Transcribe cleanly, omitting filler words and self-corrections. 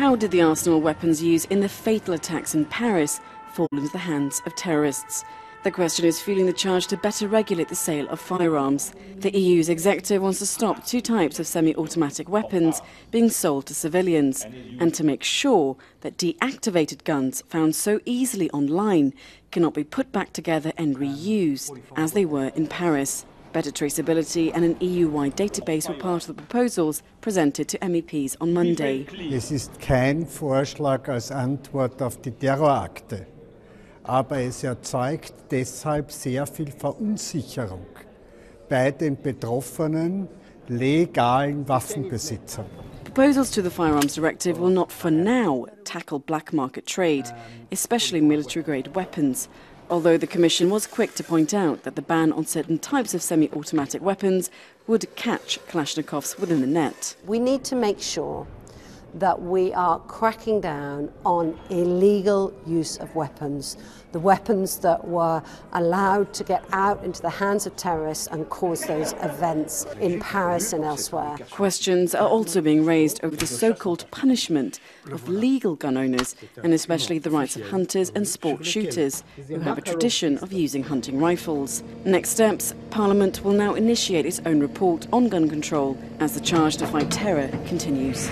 how did the arsenal weapons used in the fatal attacks in Paris fall into the hands of terrorists? The question is fueling the charge to better regulate the sale of firearms. The EU's executive wants to stop two types of semi-automatic weapons being sold to civilians and to make sure that deactivated guns found so easily online cannot be put back together and reused as they were in Paris. Better traceability and an EU-wide database were part of the proposals presented to MEPs on Monday. Es ist kein Vorschlag als Antwort auf die Terrorakte. Aber es erzeugt deshalb sehr viel Verunsicherung bei den betroffenen legalen Waffenbesitzern. Proposals to the Firearms Directive will not for now tackle black market trade, especially military-grade weapons, although the Commission was quick to point out that the ban on certain types of semi-automatic weapons would catch Kalashnikovs within the net. We need to make sure that we are cracking down on illegal use of weapons, the weapons that were allowed to get out into the hands of terrorists and cause those events in Paris and elsewhere. Questions are also being raised over the so-called punishment of legal gun owners, and especially the rights of hunters and sport shooters who have a tradition of using hunting rifles. Next steps, Parliament will now initiate its own report on gun control as the charge to fight terror continues.